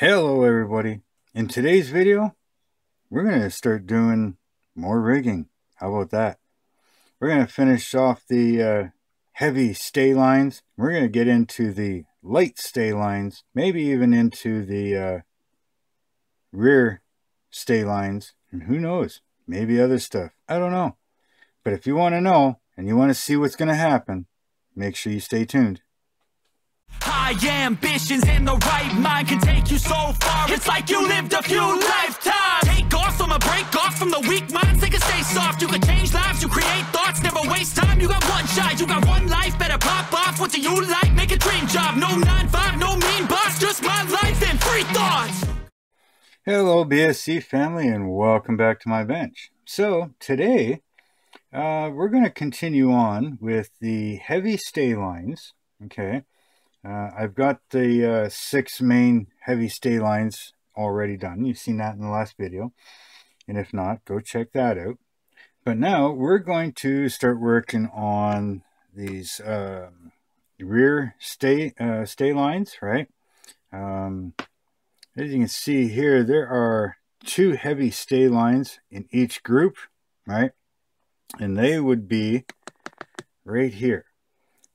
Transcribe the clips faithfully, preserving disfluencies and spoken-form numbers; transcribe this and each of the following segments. Hello everybody, in today's video we're going to start doing more rigging. How about that? We're going to finish off the uh, heavy stay lines. We're going to get into the light stay lines, maybe even into the uh, rear stay lines, and who knows, maybe other stuff. I don't know, but if you want to know and you want to see what's going to happen, make sure you stay tuned. High ambitions in the right mind can take you so far. It's like you lived a few lifetimes. Take off from a break off from the weak minds. They can stay soft. You can change lives. You create thoughts. Never waste time. You got one shot. You got one life. Better pop off. What do you like? Make a dream job. No nine to five. No mean boss. Just my life and free thoughts. Hello, B S C family, and welcome back to my bench. So today, uh, we're going to continue on with the heavy stay lines. Okay. Uh, I've got the uh, six main heavy stay lines already done. You've seen that in the last video. And if not, go check that out. But now we're going to start working on these uh, rear stay, uh, stay lines, right? Um, as you can see here, there are two heavy stay lines in each group, right? And they would be right here.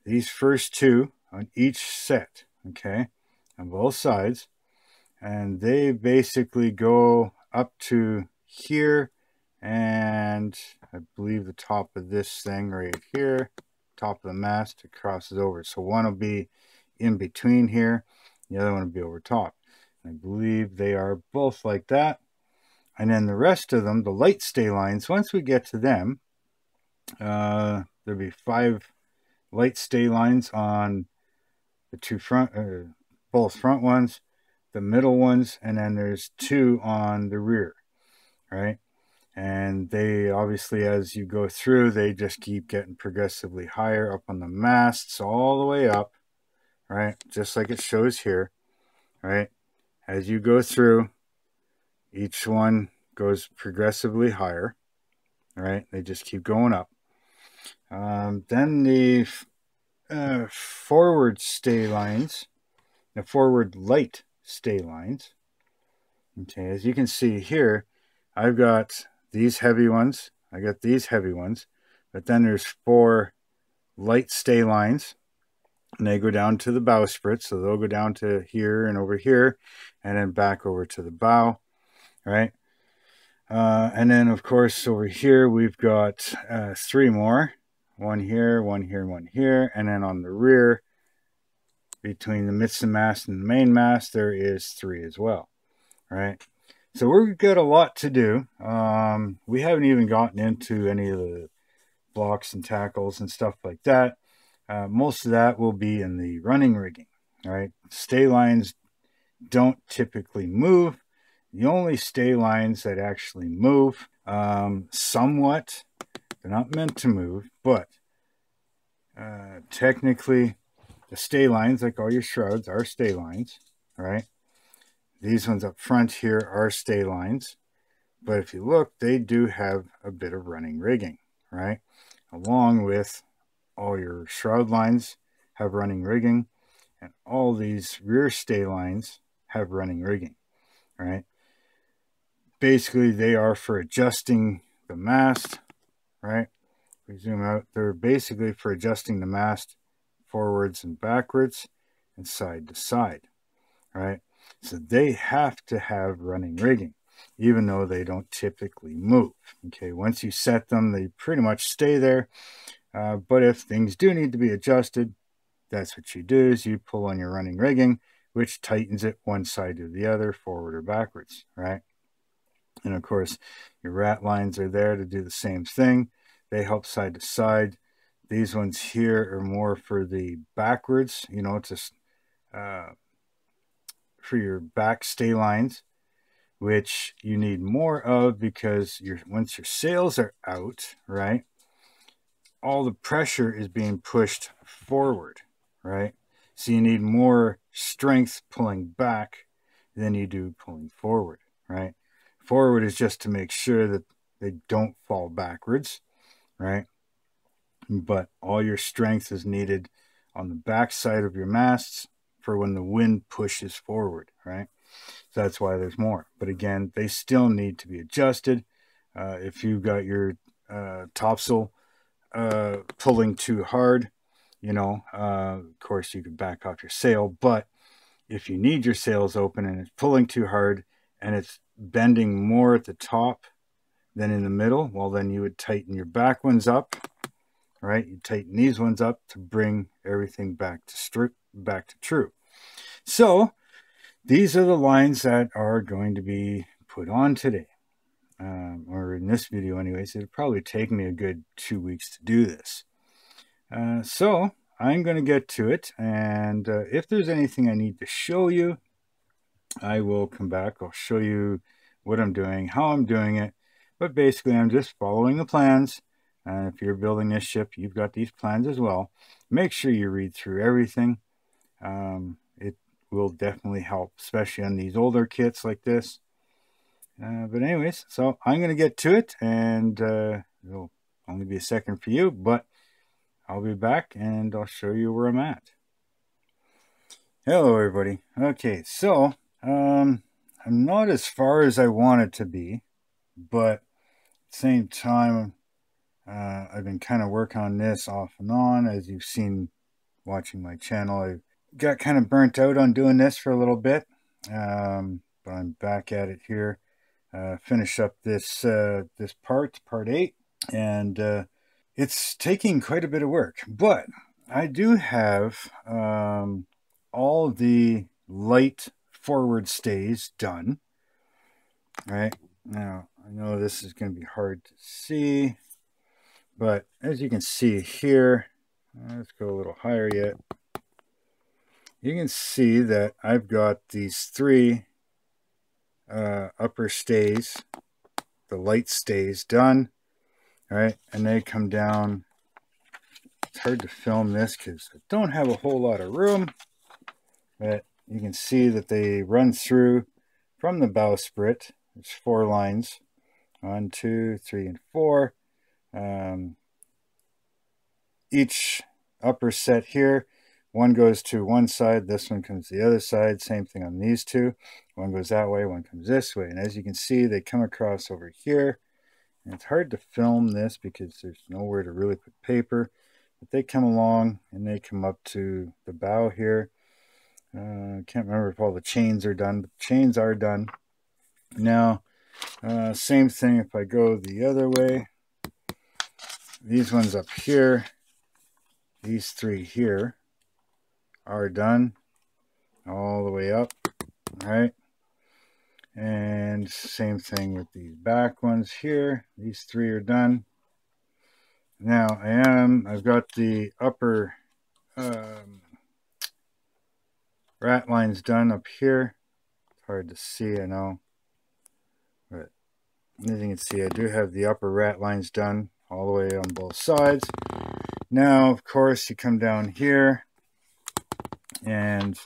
These first two on each set, okay, on both sides, and they basically go up to here, and I believe the top of this thing right here, top of the mast, it crosses over. So one will be in between here, the other one will be over top. And I believe they are both like that. And then the rest of them, the light stay lines, once we get to them, uh, there'll be five light stay lines on the two front, uh, both front ones, the middle ones, and then there's two on the rear, right? And they obviously, as you go through, they just keep getting progressively higher up on the masts all the way up, right? Just like it shows here, right? As you go through, each one goes progressively higher, right? They just keep going up. Um, then the Uh, forward stay lines, the forward light stay lines. Okay, as you can see here, I've got these heavy ones, I got these heavy ones, but then there's four light stay lines, and they go down to the bowsprit, so they'll go down to here and over here, and then back over to the bow, right? Uh, and then, of course, over here, we've got uh, three more. One here, one here, one here, and then on the rear, between the midst mast and the main mast, there is three as well, right? So we've got a lot to do. Um, we haven't even gotten into any of the blocks and tackles and stuff like that. Uh, most of that will be in the running rigging, right? Stay lines don't typically move. The only stay lines that actually move um, somewhat, they're not meant to move, but uh, technically the stay lines, like all your shrouds, are stay lines, right? These ones up front here are stay lines, but if you look, they do have a bit of running rigging, right? Along with all your shroud lines have running rigging, and all these rear stay lines have running rigging, right? Basically, they are for adjusting the mast, right? We zoom out, they're basically for adjusting the mast forwards and backwards and side to side, right? So they have to have running rigging, even though they don't typically move. Okay, once you set them, they pretty much stay there. Uh, but if things do need to be adjusted, that's what you do, is you pull on your running rigging, which tightens it one side to the other, forward or backwards, right? And of course, your rat lines are there to do the same thing. They help side to side. These ones here are more for the backwards, you know, just uh, for your back stay lines, which you need more of because you're, once your sails are out, right, all the pressure is being pushed forward, right? So you need more strength pulling back than you do pulling forward, right? Forward is just to make sure that they don't fall backwards, right? But all your strength is needed on the back side of your masts for when the wind pushes forward, right? So that's why there's more. But again, they still need to be adjusted. Uh, if you've got your uh, topsail uh, pulling too hard, you know, uh, of course you could back off your sail. But if you need your sails open and it's pulling too hard and it's bending more at the top than in the middle, well, then you would tighten your back ones up, right? You tighten these ones up to bring everything back to strip, back to true. So these are the lines that are going to be put on today, um, or in this video anyways. It'll probably take me a good two weeks to do this. Uh, so I'm going to get to it, and uh, if there's anything I need to show you, I will come back. I'll show you what I'm doing, how I'm doing it. But basically, I'm just following the plans. And uh, if you're building this ship, you've got these plans as well. Make sure you read through everything. Um, it will definitely help, especially on these older kits like this. Uh, but anyways, so I'm going to get to it, and uh, it'll only be a second for you, but I'll be back and I'll show you where I'm at. Hello, everybody. Okay, so um, I'm not as far as I wanted to be, but at the same time, uh, I've been kind of working on this off and on. As you've seen watching my channel, I got kind of burnt out on doing this for a little bit, um, but I'm back at it here. Uh, finish up this uh, this part, part eight, and uh, it's taking quite a bit of work, but I do have um, all the light forward stays done. All right, now I know this is going to be hard to see, but as you can see here, let's go a little higher yet. You can see that I've got these three uh, upper stays, the light stays done. All right, and they come down. It's hard to film this because I don't have a whole lot of room, but you can see that they run through from the bowsprit. It's four lines, one, two, three, and four. Um, each upper set here, one goes to one side, this one comes to the other side. Same thing on these two. One goes that way, one comes this way. And as you can see, they come across over here. And it's hard to film this because there's nowhere to really put paper. But they come along and they come up to the bow here. I uh, can't remember if all the chains are done, but the chains are done. Now, uh, same thing if I go the other way. These ones up here, these three here are done all the way up, all right? And same thing with these back ones here. These three are done. Now, I am, I've got the upper um, rat lines done up here. It's hard to see, I know. But as you can see, I do have the upper rat lines done all the way on both sides. Now, of course, you come down here and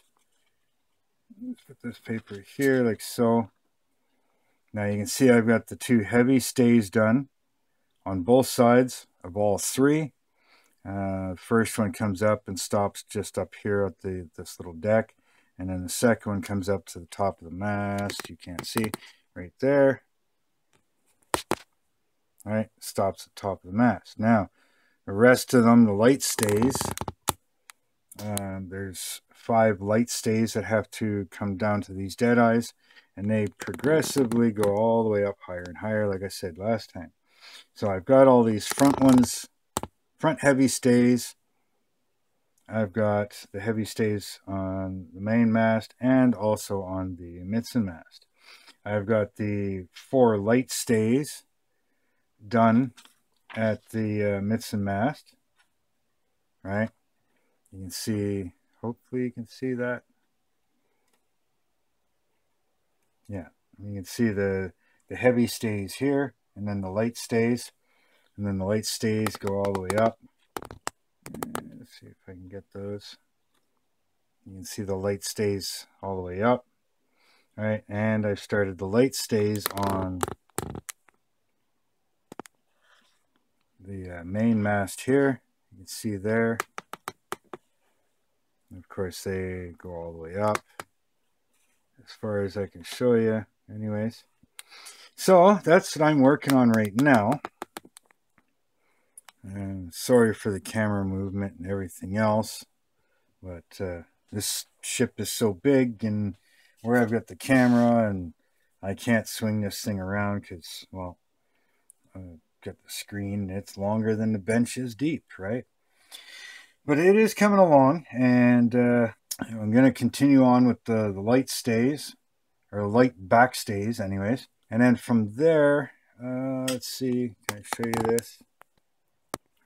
let's put this paper here like so. Now you can see I've got the two heavy stays done on both sides of all three. Uh, first one comes up and stops just up here at the this little deck, and then the second one comes up to the top of the mast. You can't see right there. All right, stops at the top of the mast. Now the rest of them, the light stays. Uh, there's five light stays that have to come down to these dead eyes, and they progressively go all the way up higher and higher, like I said last time. So I've got all these front ones, front heavy stays. I've got the heavy stays on the main mast and also on the midsen mast. I've got the four light stays done at the uh, midsen mast, right? You can see, hopefully you can see that. Yeah, you can see the, the heavy stays here, and then the light stays, and then the light stays go all the way up. Let's see if I can get those. You can see the light stays all the way up. All right, and I've started the light stays on the uh, main mast here. You can see there. Of course, they go all the way up. as far as I can show you anyways. So that's what I'm working on right now. And sorry for the camera movement and everything else, but uh, this ship is so big, and where I've got the camera and I can't swing this thing around because, well, I've got the screen, it's longer than the bench is deep, right? But it is coming along, and uh, I'm going to continue on with the, the light stays, or light back stays anyways. And then from there, uh, let's see, can I show you this?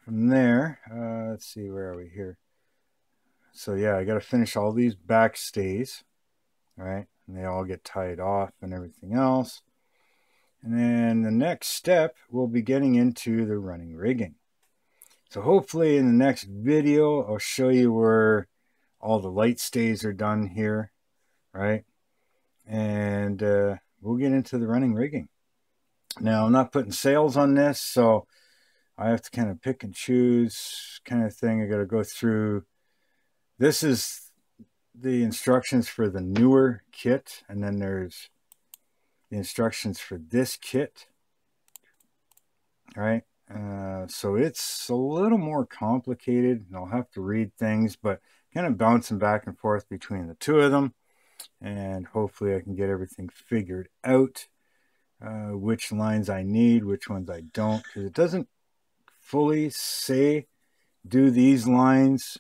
From there, uh, let's see, where are we here? So yeah, I got to finish all these back stays, right? And they all get tied off and everything else. And then the next step, we'll be getting into the running rigging. So hopefully in the next video, I'll show you where all the light stays are done here, right? And uh, we'll get into the running rigging. Now, I'm not putting sails on this, so I have to kind of pick and choose kind of thing. I got to go through. This is the instructions for the newer kit. And then there's the instructions for this kit. All right. Uh, so it's a little more complicated, and I'll have to read things, but kind of bouncing back and forth between the two of them. And hopefully I can get everything figured out, uh, which lines I need, which ones I don't, because it doesn't fully say do these lines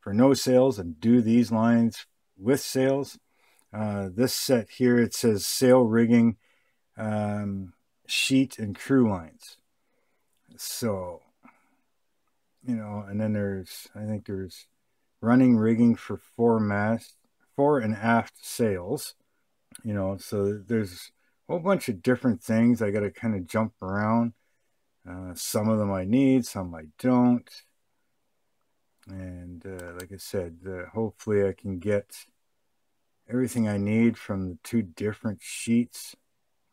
for no sails and do these lines with sails. Uh, this set here, it says sail rigging, um, sheet and crew lines. So, you know, and then there's, I think there's running rigging for fore mast, fore and aft sails, you know, so there's a whole bunch of different things. I got to kind of jump around. Uh, some of them I need, some I don't. And uh, like I said, uh, hopefully I can get everything I need from the two different sheets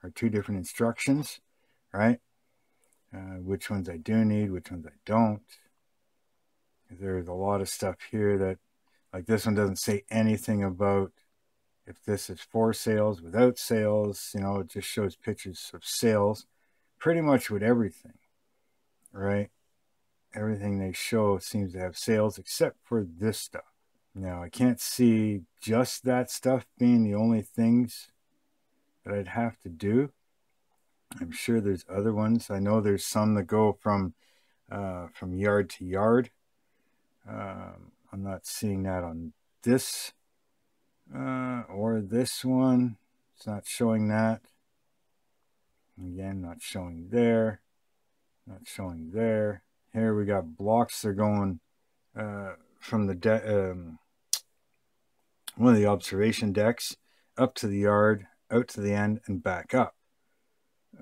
or two different instructions, right? Uh, which ones I do need, which ones I don't. There's a lot of stuff here that, like this one doesn't say anything about if this is for sails, without sails, you know, it just shows pictures of sails. Pretty much with everything, right? Everything they show seems to have sails except for this stuff. Now, I can't see just that stuff being the only things that I'd have to do. I'm sure there's other ones. I know there's some that go from, uh, from yard to yard. Um, I'm not seeing that on this uh, or this one. It's not showing that. Again, not showing there, not showing there. Here we got blocks. They're going uh, from the deck, um, one of the observation decks up to the yard, out to the end, and back up.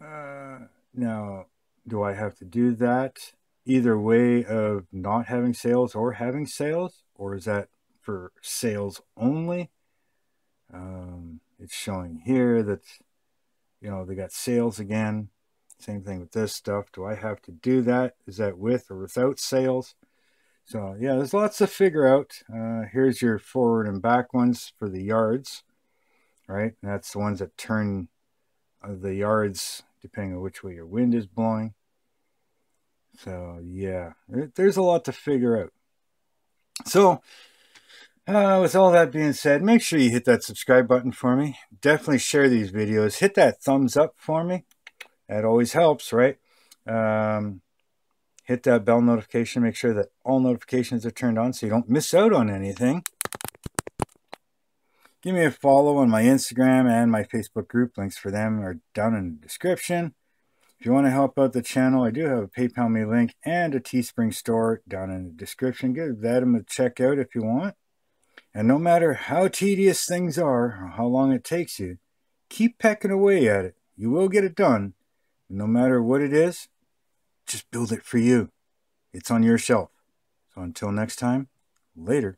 Uh, now, do I have to do that either way of not having sails or having sails, or is that for sails only? Um, it's showing here that, you know, they got sails again. Same thing with this stuff. Do I have to do that? Is that with or without sails? So, yeah, there's lots to figure out. Uh, here's your forward and back ones for the yards, right? And that's the ones that turn the yards depending on which way your wind is blowing. So, yeah, there's a lot to figure out. So, Uh, with all that being said, make sure you hit that subscribe button for me. Definitely share these videos. Hit that thumbs up for me. That always helps, right? Um, hit that bell notification. Make sure that all notifications are turned on so you don't miss out on anything. Give me a follow on my Instagram and my Facebook group. Links for them are down in the description. If you want to help out the channel, I do have a PayPal me link and a Teespring store down in the description. Give that a check out if you want. And no matter how tedious things are or how long it takes you, keep pecking away at it. You will get it done. And no matter what it is, just build it for you. It's on your shelf. So until next time, later.